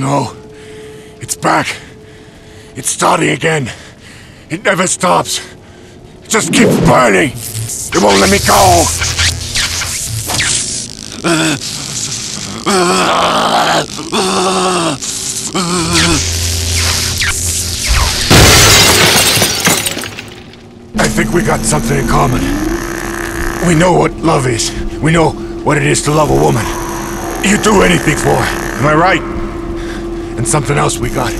no. It's back. It's starting again. It never stops. It just keeps burning. It won't let me go. I think we got something in common. We know what love is. We know what it is to love a woman. You'd do anything for her. Am I right? And something else we got.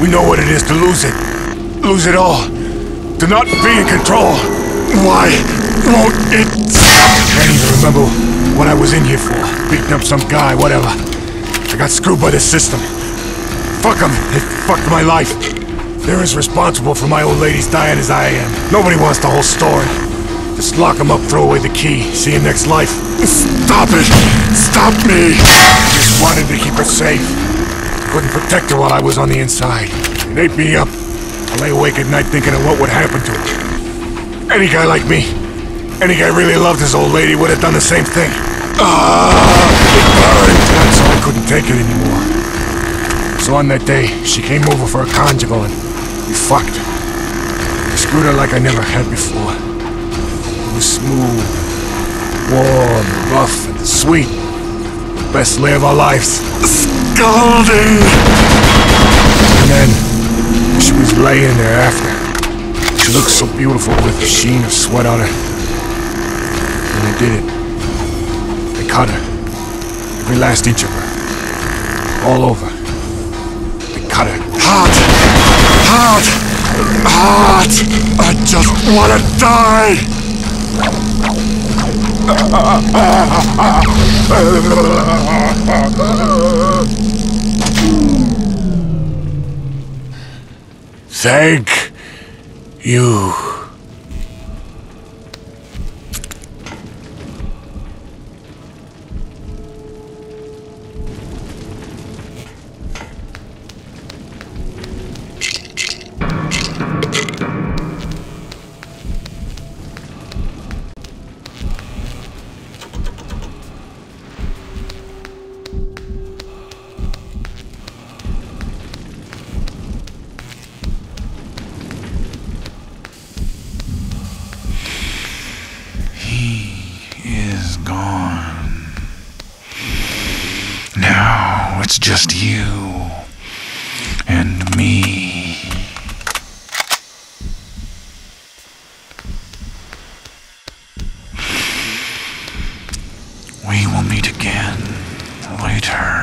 We know what it is to lose it. Lose it all. To not be in control. Why won't it? I can't even remember what I was in here for. Beating up some guy, whatever. I got screwed by the system. Fuck them. They fucked my life. They're as responsible for my old lady's dying as I am. Nobody wants the whole story. Just lock them up, throw away the key. See you next life. Stop it! Stop me! I just wanted to keep her safe. Couldn't protect her while I was on the inside. It ate me up. I lay awake at night thinking of what would happen to her. Any guy like me, any guy really loved his old lady would have done the same thing. It burned. That's all, I couldn't take it anymore. So on that day, she came over for a conjugal and we fucked. I screwed her like I never had before. It was smooth, warm, rough, and sweet. Best lay of our lives. Scalding! And then, she was laying there after. She looked so beautiful with the sheen of sweat on her. And they did it. They cut her. Every last inch of her. All over. They cut her. Hot! Hot! Hot! I just wanna die! Thank you. It's just you and me. We will meet again later.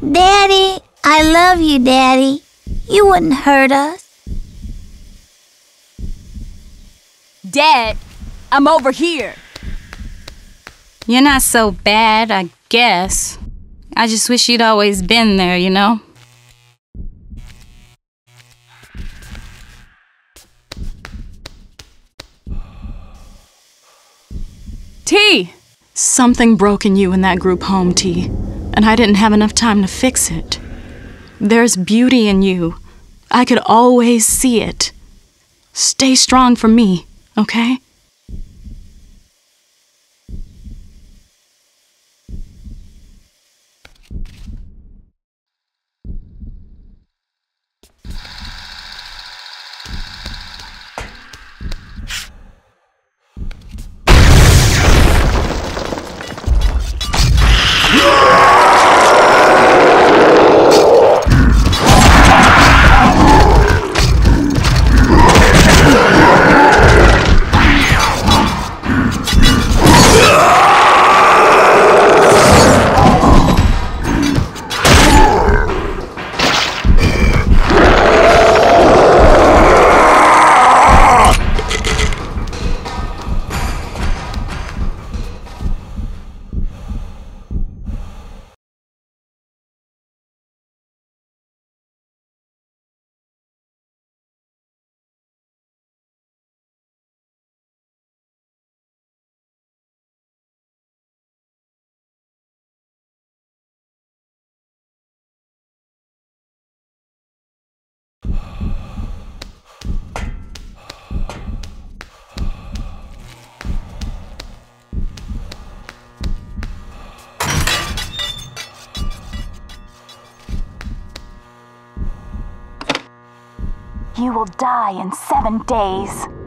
Daddy, I love you, Daddy. You wouldn't hurt us. Dad, I'm over here. You're not so bad, I guess. I just wish you'd always been there, you know? T! Something broke in you in that group home, T, and I didn't have enough time to fix it. There's beauty in you. I could always see it. Stay strong for me, okay? You will die in 7 days.